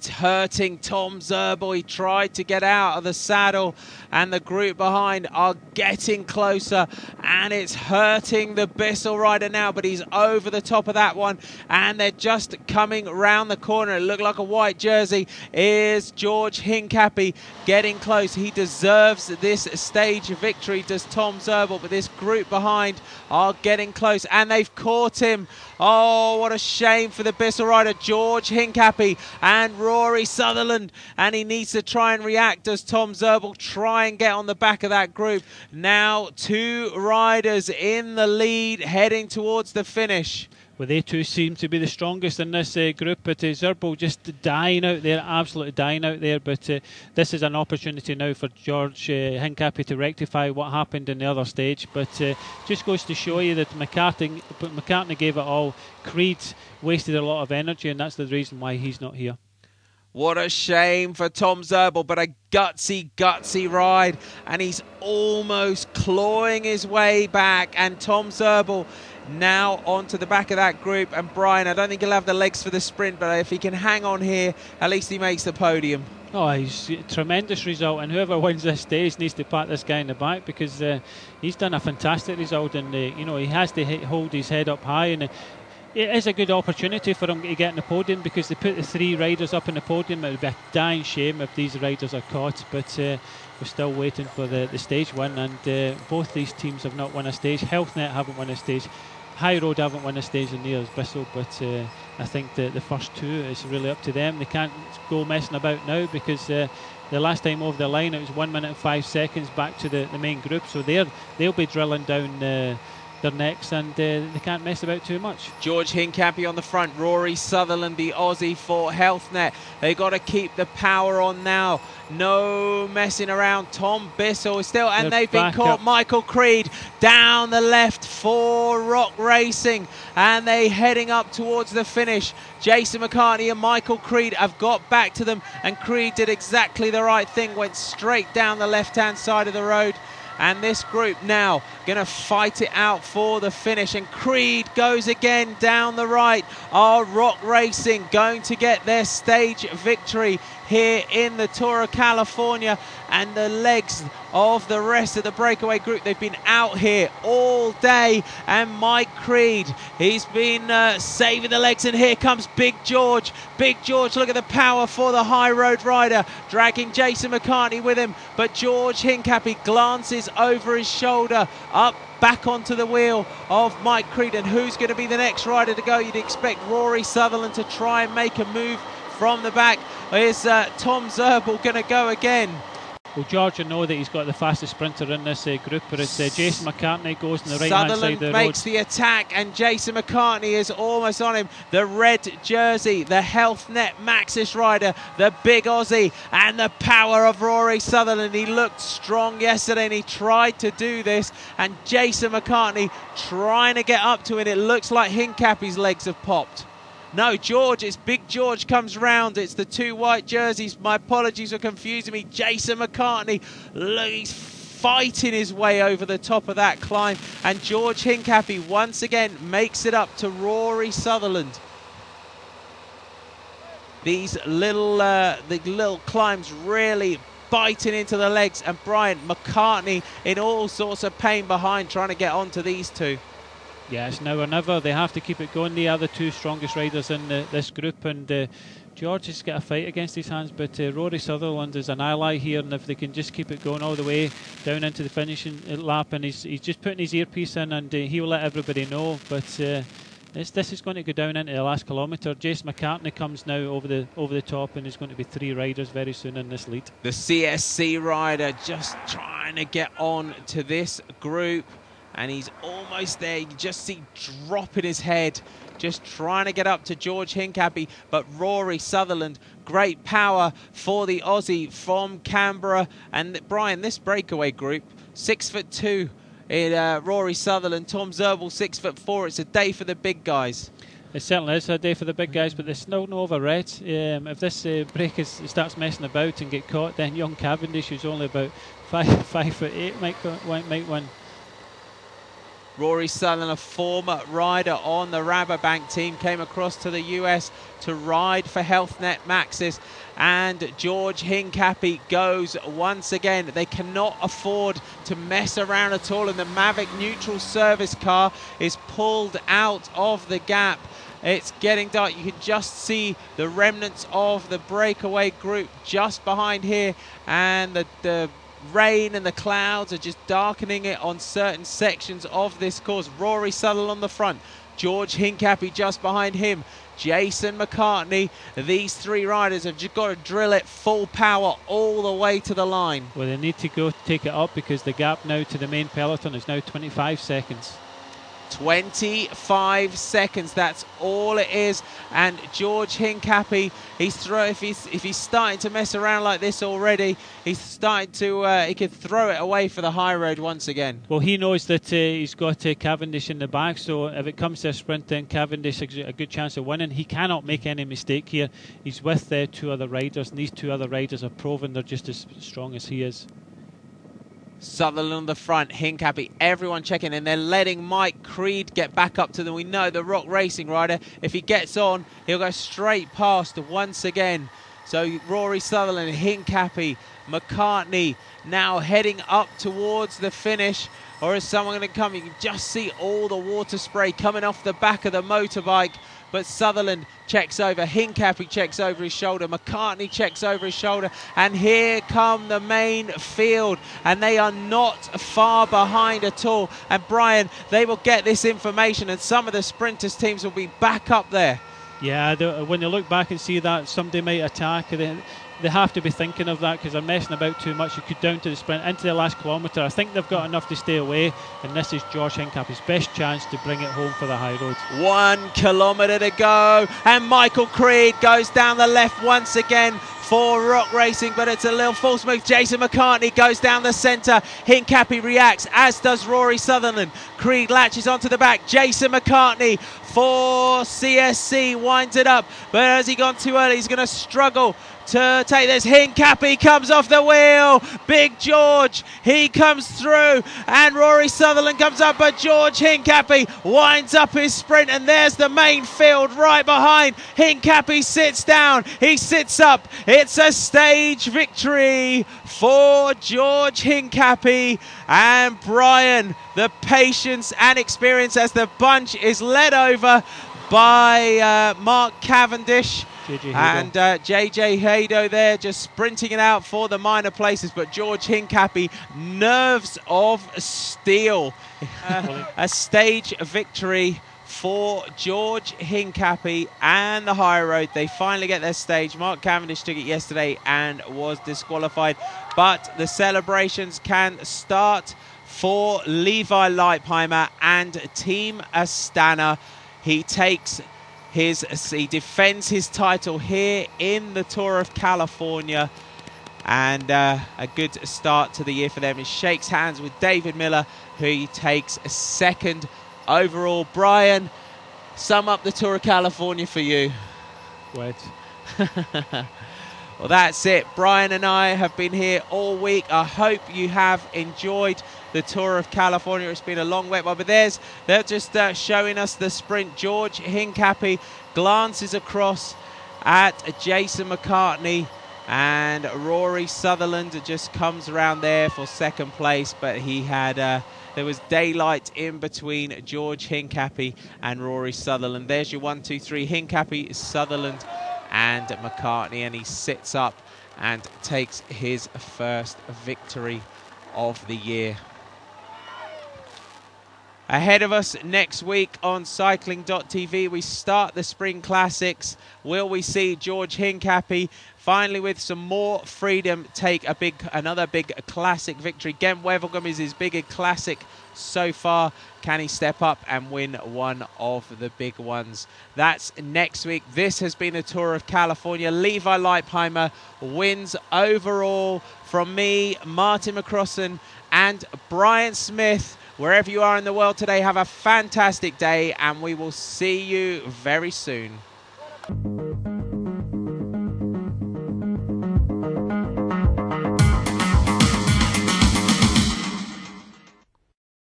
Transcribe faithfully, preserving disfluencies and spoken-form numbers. It's hurting Tom Zirbel. He tried to get out of the saddle, and the group behind are getting closer, and it's hurting the Bissell rider now, but he's over the top of that one, and they're just coming round the corner. It looked like a white jersey. Is George Hincapie getting close? He deserves this stage victory, does Tom Zirbel, but this group behind are getting close, and they've caught him. Oh, what a shame for the Bissell rider, George Hincapie and Rory Sutherland, and he needs to try and react. Does Tom Zirbel try and get on the back of that group? Now two riders in the lead heading towards the finish. Well, they two seem to be the strongest in this uh, group, but uh, Zirbel just dying out there, absolutely dying out there. But uh, this is an opportunity now for George uh, Hincapie to rectify what happened in the other stage. But uh, just goes to show you that McCartney, McCartney gave it all. Creed wasted a lot of energy, and that's the reason why he's not here. What a shame for Tom Zirbel, but a gutsy, gutsy ride. And he's almost clawing his way back, and Tom Zirbel now onto the back of that group. And Brian, I don't think he'll have the legs for the sprint, but if he can hang on here, at least he makes the podium. Oh, he's a tremendous result, and whoever wins this stage needs to pat this guy in the back, because uh, he's done a fantastic result, and uh, you know, he has to hit, hold his head up high, and uh, it is a good opportunity for him to get in the podium, because they put the three riders up in the podium. It would be a dying shame if these riders are caught, but uh, we're still waiting for the, the stage win, and uh, both these teams have not won a stage. HealthNet haven't won a stage. High Road haven't won a stage, and near as Bissell, but uh, I think the, the first two is really up to them. They can't go messing about now, because uh, the last time over the line it was one minute and five seconds back to the, the main group, so they're, they'll be drilling down uh, their necks, and uh, they can't mess about too much. George Hincapie on the front, Rory Sutherland, the Aussie, for HealthNet. They got to keep the power on now. No messing around. Tom Bissell is still, and They're they've been caught. Up. Michael Creed down the left for Rock Racing, and they heading up towards the finish. Jason McCartney and Michael Creed have got back to them, and Creed did exactly the right thing, went straight down the left-hand side of the road. And this group now going to fight it out for the finish. And Creed goes again down the right. Are Rock Racing going to get their stage victory here in the Tour of California? And the legs of the rest of the breakaway group, they've been out here all day. And Mike Creed, he's been uh, saving the legs, and here comes Big George. Big George, look at the power for the High Road rider, dragging Jason McCartney with him, but George Hincapie glances over his shoulder, up back onto the wheel of Mike Creed. And who's going to be the next rider to go? You'd expect Rory Sutherland to try and make a move from the back. Is uh, Tom Zirbel going to go again? Well, George will know that he's got the fastest sprinter in this uh, group, but it's uh, Jason McCartney goes on the right-hand side of the road. Sutherland makes the attack, and Jason McCartney is almost on him. The red jersey, the HealthNet Maxis rider, the big Aussie, and the power of Rory Sutherland. He looked strong yesterday, and he tried to do this, and Jason McCartney trying to get up to it. It looks like Hincapie's legs have popped. No, George, it's Big George comes round. It's the two white jerseys. My apologies for confusing me. Jason McCartney, look, he's fighting his way over the top of that climb. And George Hincapie once again makes it up to Rory Sutherland. These little, uh, the little climbs really biting into the legs. And Brian McCartney in all sorts of pain behind, trying to get onto these two. Yeah, it's now or never. They have to keep it going. They are the two strongest riders in the, this group, and uh, George has got a fight against his hands, but uh, Rory Sutherland is an ally here, and if they can just keep it going all the way down into the finishing lap, and he's, he's just putting his earpiece in, and uh, he'll let everybody know, but uh, it's, this is going to go down into the last kilometre. Jason McCartney comes now over the over the top, and there's going to be three riders very soon in this lead. The C S C rider just trying to get on to this group, and he's almost there. You just see dropping his head, just trying to get up to George Hincapie. But Rory Sutherland, great power for the Aussie from Canberra. And Brian, this breakaway group, six foot two in uh, Rory Sutherland, Tom Zirbel six foot four. It's a day for the big guys. It certainly is a day for the big guys, but there's still no overread. Um, if this uh, break is, starts messing about and get caught, then young Cavendish, who's only about five five foot eight, might might, might win. Rory Sutherland, a former rider on the Rabobank team, came across to the U S to ride for HealthNet Maxis. And George Hincapie goes once again. They cannot afford to mess around at all. And the Mavic neutral service car is pulled out of the gap. It's getting dark. You can just see the remnants of the breakaway group just behind here. And the, the rain and the clouds are just darkening it on certain sections of this course. Rory Sutherland on the front. George Hincapie just behind him. Jason McCartney, these three riders have just got to drill it full power all the way to the line. Well, they need to go take it up because the gap now to the main peloton is now twenty-five seconds. twenty-five seconds, that's all it is. And George Hincapie, he's throw if he's if he's starting to mess around like this already, he's starting to uh, he could throw it away for the high road once again. Well, he knows that uh, he's got uh, Cavendish in the back, so if it comes to a sprint, then Cavendish has a good chance of winning. He cannot make any mistake here. He's with uh, two other riders, and these two other riders have proven they're just as strong as he is. Sutherland on the front, Hincapie, everyone checking in. They're letting Mike Creed get back up to them. We know the Rock Racing rider, if he gets on, he'll go straight past once again. So Rory Sutherland, Hincapie, McCartney now heading up towards the finish. Or is someone going to come? You can just see all the water spray coming off the back of the motorbike. But Sutherland checks over, Hincapie checks over his shoulder, McCartney checks over his shoulder, and here come the main field, and they are not far behind at all. And Brian, they will get this information, and some of the sprinters teams will be back up there. Yeah, they, when they look back and see that somebody might attack, they, they have to be thinking of that because they're messing about too much. You could down to the sprint, into the last kilometre. I think they've got enough to stay away, and this is George Hincapie's best chance to bring it home for the high roads. One kilometre to go, and Michael Creed goes down the left once again for Rock Racing, but it's a little false move. Jason McCartney goes down the centre. Hincapie reacts, as does Rory Sutherland. Creed latches onto the back. Jason McCartney for C S C winds it up, but has he gone too early? He's going to struggle to take this. Hincapie comes off the wheel. Big George, he comes through, and Rory Sutherland comes up, but George Hincapie winds up his sprint, and there's the main field right behind. Hincapie sits down, he sits up. It's a stage victory for George Hincapie, and Brian, the patience and experience as the bunch is led over by uh, Mark Cavendish and uh, J J Hado there, just sprinting it out for the minor places. But George Hincapie, nerves of steel. Uh, a stage victory for George Hincapie and the high road. They finally get their stage. Mark Cavendish took it yesterday and was disqualified, but the celebrations can start for Levi Leipheimer and Team Astana. He takes his, he defends his title here in the Tour of California, and uh, a good start to the year for them. He shakes hands with David Miller, who takes a second overall. Brian, sum up the Tour of California for you. Wait. Well, that's it. Brian and I have been here all week. I hope you have enjoyed the Tour of California. It's been a long wet one, but there's, they're just uh, showing us the sprint. George Hincapie glances across at Jason McCartney, and Rory Sutherland just comes around there for second place, but he had... Uh, There was daylight in between George Hincapie and Rory Sutherland. There's your one, two, three. Hincapie, Sutherland and McCartney. And he sits up and takes his first victory of the year. Ahead of us next week on Cycling dot T V, we start the Spring Classics. Will we see George Hincapie finally with some more freedom take a big, another big classic victory? Gen Wevelgem is his biggest classic so far. Can he step up and win one of the big ones? That's next week. This has been a Tour of California. Levi Leipheimer wins overall. From me, Martin McCrossan and Brian Smith. Wherever you are in the world today, have a fantastic day, and we will see you very soon.